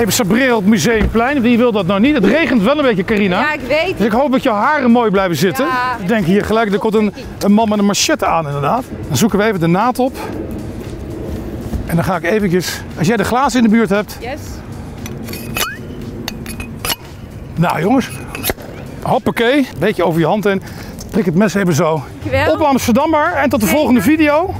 Even sabreren op Museumplein. Wie wil dat nou niet? Het regent wel een beetje, Carina. Ja, ik weet. Dus ik hoop dat je haren mooi blijven zitten. Ja. Ik denk hier gelijk, er komt een man met een machette aan inderdaad. Dan zoeken we even de naad op. En dan ga ik eventjes, als jij de glazen in de buurt hebt. Yes. Nou jongens, hoppakee, beetje over je hand heen. Trek het mes even zo. Dankjewel. Op Amsterdam maar en tot de volgende video.